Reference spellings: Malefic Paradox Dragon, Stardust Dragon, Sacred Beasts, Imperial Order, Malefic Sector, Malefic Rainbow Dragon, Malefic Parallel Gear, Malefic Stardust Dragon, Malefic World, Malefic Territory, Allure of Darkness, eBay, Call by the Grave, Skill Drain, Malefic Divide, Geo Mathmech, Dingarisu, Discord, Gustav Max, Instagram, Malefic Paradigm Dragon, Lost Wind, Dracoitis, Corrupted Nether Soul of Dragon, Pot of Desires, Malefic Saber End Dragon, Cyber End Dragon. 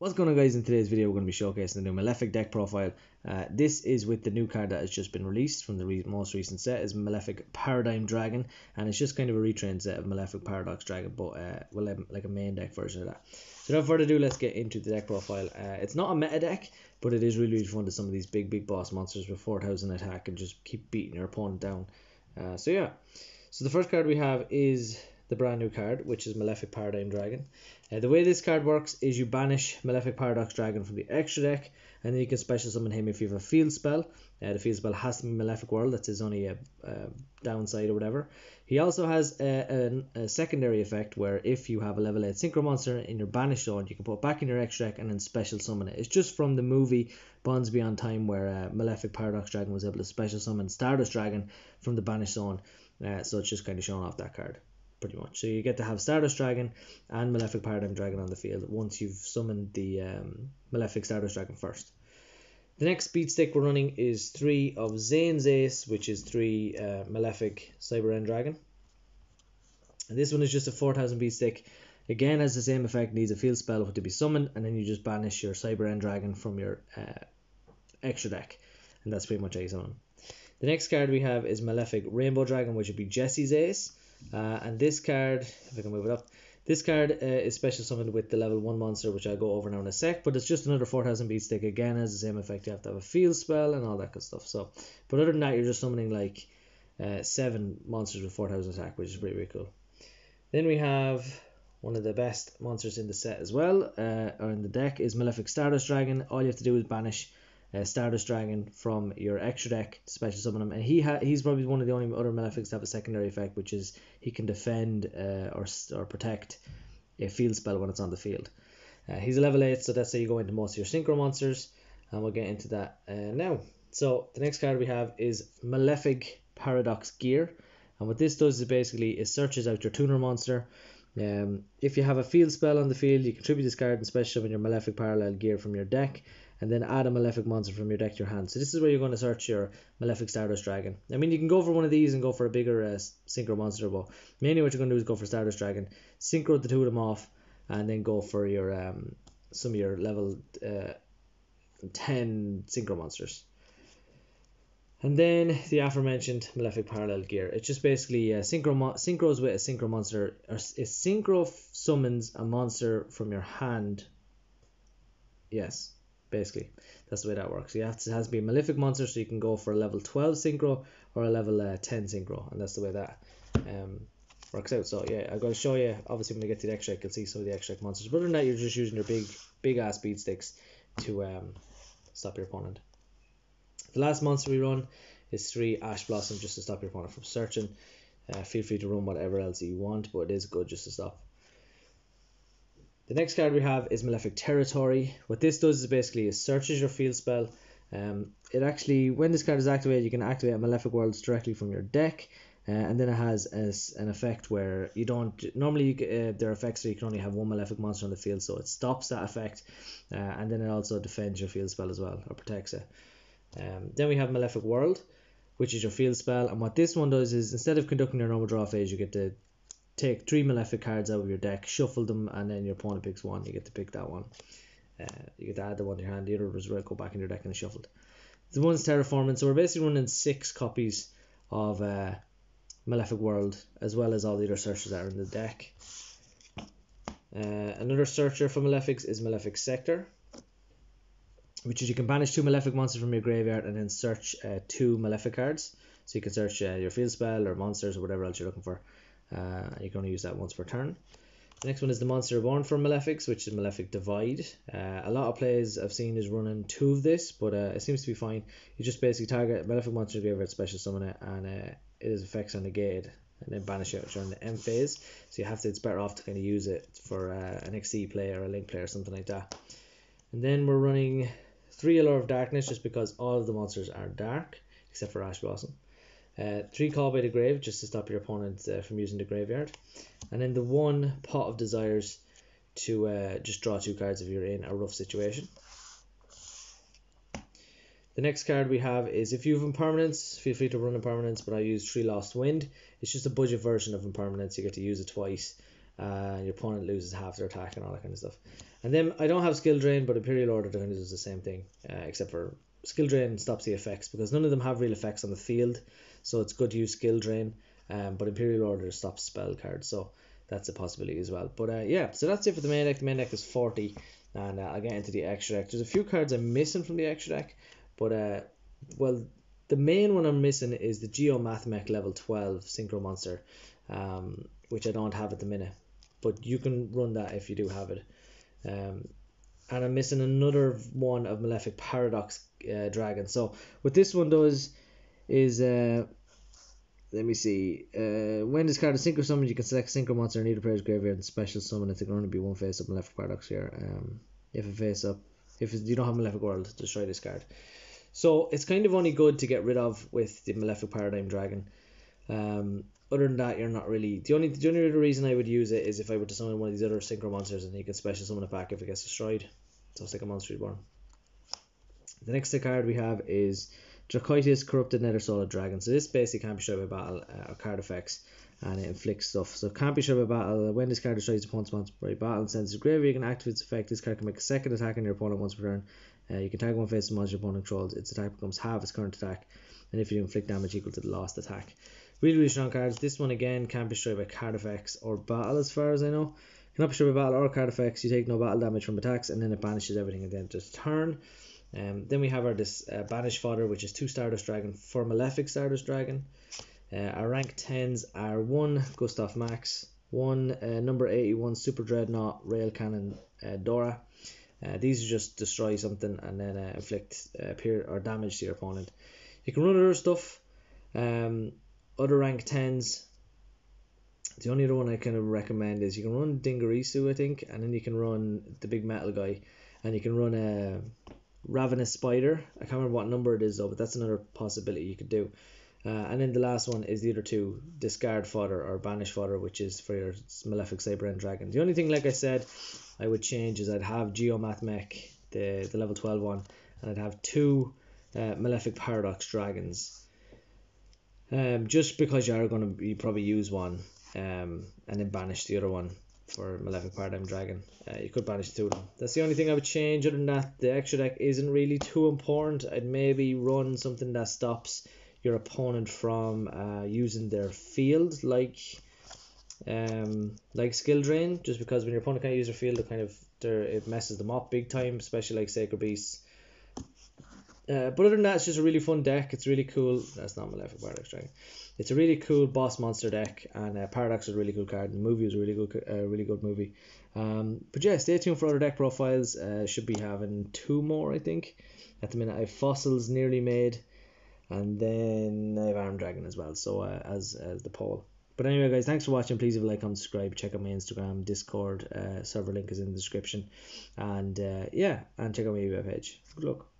What's going on, guys? In today's video, we're going to be showcasing the new Malefic deck profile. This is with the new card that has just been released from the most recent set. Is Malefic Paradigm Dragon, and it's just kind of a retrained set of Malefic Paradox Dragon, but well, like a main deck version of that. So without further ado, let's get into the deck profile. It's not a meta deck, but it is really, really fun to some of these big boss monsters with 4,000 attack and just keep beating your opponent down. So yeah, so the first card we have is the brand new card, which is Malefic Paradigm Dragon. The way this card works is you banish Malefic Paradox Dragon from the extra deck, and then you can special summon him if you have a field spell. The field spell has to be Malefic World. That's his only downside or whatever. He also has a secondary effect where if you have a level 8 synchro monster in your banished zone, you can put it back in your extra deck and then special summon it. It's just from the movie Bonds Beyond Time, where Malefic Paradox Dragon was able to special summon Stardust Dragon from the banished zone. So it's just kind of showing off that card, pretty much. So you get to have Stardust Dragon and Malefic Paradigm Dragon on the field once you've summoned the Malefic Stardust Dragon first. The next speed stick we're running is 3 of Zane's Ace, which is 3 Malefic Cyber End Dragon. And this one is just a 4,000 beat stick. Again, has the same effect, needs a field spell to be summoned, and then you just banish your Cyber End Dragon from your extra deck. And that's pretty much how you summon. The next card we have is Malefic Rainbow Dragon, which would be Jesse's Ace. And this card, if I can move it up, this card is special summoned with the level 1 monster, which I'll go over now in a sec, but it's just another 4,000 beat stick. Again, has the same effect, you have to have a field spell and all that good stuff. So, but other than that, you're just summoning like 7 monsters with 4,000 attack, which is pretty, pretty cool. Then we have one of the best monsters in the set as well, or in the deck, is Malefic Stardust Dragon. All you have to do is banish Stardust Dragon from your extra deck to special summon him, and he's probably one of the only other Malefics to have a secondary effect, which is he can defend or protect a field spell when it's on the field. He's a level 8, so that's how you go into most of your synchro monsters, and we'll get into that now. So the next card we have is Malefic Paradox Gear, and what this does is basically it searches out your tuner monster. If you have a field spell on the field, you contribute this card and special summon your Malefic Parallel Gear from your deck, and then add a Malefic monster from your deck to your hand. So this is where you're going to search your Malefic Stardust Dragon. I mean, you can go for one of these and go for a bigger synchro monster, but mainly what you're going to do is go for Stardust Dragon, synchro the two of them off, and then go for your some of your level 10 synchro monsters. And then the aforementioned Malefic Parallel Gear. It's just basically synchros with a synchro monster, or it synchro summons a monster from your hand. Yes, basically that's the way that works. You have to, it has to be a Malefic monster, so you can go for a level 12 synchro or a level 10 synchro, and that's the way that works out. So yeah, I'm going to show you, obviously when you get to the extra, you can see some of the extra monsters, but other than that, you're just using your big ass speed sticks to stop your opponent. The last monster we run is 3 Ash Blossom, just to stop your opponent from searching. Feel free to run whatever else you want, but it is good just to stop. The next card we have is Malefic Territory. What this does is basically it searches your field spell. It actually, when this card is activated, you can activate a Malefic Worlds directly from your deck, and then it has an effect where you don't normally there are effects where you can only have one Malefic monster on the field, so it stops that effect, and then it also defends your field spell as well, or protects it. Then we have Malefic World, which is your field spell, and what this one does is instead of conducting your normal draw phase, you get to take 3 Malefic cards out of your deck, shuffle them, and then your opponent picks one. You get to pick that one. You get to add the one to your hand. The other ones will go back in your deck and shuffled. The one's Terraforming, so we're basically running 6 copies of Malefic World, as well as all the other searchers that are in the deck. Another searcher for Malefics is Malefic Sector, which is you can banish 2 Malefic monsters from your graveyard and then search 2 Malefic cards. So you can search your field spell or monsters or whatever else you're looking for. You're going to use that once per turn. The next one is the Monster Reborn for Malefics, which is Malefic Divide. A lot of plays I've seen is running 2 of this, but it seems to be fine. You just basically target Malefic monster graveyard, special summon it, and it is effects on the gate, and then banish it during the end phase. So you have to, it's better off to kind of use it for an XC play or a Link play or something like that. And then we're running 3 Allure of Darkness, just because all of the monsters are dark, except for Ash Blossom. 3 Call by the Grave, just to stop your opponent from using the graveyard. And then the 1 Pot of Desires to just draw 2 cards if you're in a rough situation. The next card we have is, if you have Impermanence, feel free to run Impermanence, but I use 3 Lost Wind. It's just a budget version of Impermanence, you get to use it twice. and your opponent loses half their attack and all that kind of stuff. And then I don't have Skill Drain, but Imperial Order kind of does the same thing, except for Skill Drain stops the effects, because none of them have real effects on the field, so it's good to use Skill Drain, but Imperial Order stops spell cards, so that's a possibility as well. But yeah, so that's it for the main deck. The main deck is 40, and I'll get into the extra deck. There's a few cards I'm missing from the extra deck, but well, the main one I'm missing is the Geo Mathmech level 12 Synchro Monster, which I don't have at the minute, but you can run that if you do have it. And I'm missing another one of Malefic Paradox Dragon. So what this one does is, let me see, when this card is synchro summoned, you can select synchro monster in either player's graveyard and special summon it. There can only be one face up Malefic Paradox here. If a face up, if you don't have Malefic World, destroy this card. So it's kind of only good to get rid of with the Malefic Paradigm Dragon. Other than that, you're not really... The only reason I would use it is if I were to summon one of these other synchro monsters, and you can special summon it back if it gets destroyed. So it's like a monster reborn. The next card we have is Dracoitis, Corrupted Nether Soul of Dragon. So this basically can't be destroyed by battle, or card effects, and it inflicts stuff. So can't be destroyed by battle. When this card destroys the opponent's monster by battle and sends to the graveyard, you can activate its effect. This card can make a second attack on your opponent once per turn. You can tag one face of the monster your opponent controls. Its attack becomes half its current attack, and if you inflict damage equal to the last attack. Really, really strong cards. This one again can't be destroyed by card effects or battle, as far as I know. Cannot be destroyed by battle or card effects. You take no battle damage from attacks, and then it banishes everything at the end of the turn. Then we have our banish fodder, which is 2 Stardust Dragon for Malefic Stardust Dragon. Our rank 10s are 1 Gustav Max, 1 Number 81 Super Dreadnought Rail Cannon Dora. These are just destroy something and then inflict or damage to your opponent. You can run other stuff. Other rank 10s, the only other one I kind of recommend is you can run Dingarisu, I think, and then you can run the big metal guy, and you can run a Ravenous Spider. I can't remember what number it is though, but that's another possibility you could do. And then the last one is the other two, Discard Fodder or Banish Fodder, which is for your Malefic Saber End Dragon. The only thing, like I said, I would change is I'd have Geo Mathmech, the level 12 one, and I'd have 2 Malefic Paradox Dragons. Just because you are going to probably use one and then banish the other one for Malefic Paradigm Dragon. You could banish 2 of them. That's the only thing I would change. Other than that, the extra deck isn't really too important. I'd maybe run something that stops your opponent from using their field, like Skill Drain, just because when your opponent can't use their field, it kind of it messes them up big time, especially like Sacred Beasts. But other than that, it's just a really fun deck. It's really cool. That's not Malefic Paradox Dragon. It's a really cool boss monster deck, and Paradox is a really cool card. And the movie was a really good movie. But yeah, stay tuned for other deck profiles. Should be having 2 more, I think. At the minute, I have Fossils nearly made, and then I have Armed Dragon as well. So as the poll. But anyway, guys, thanks for watching. Please leave a like, comment, subscribe. Check out my Instagram, Discord server link is in the description, and yeah, and check out my eBay page. Good luck.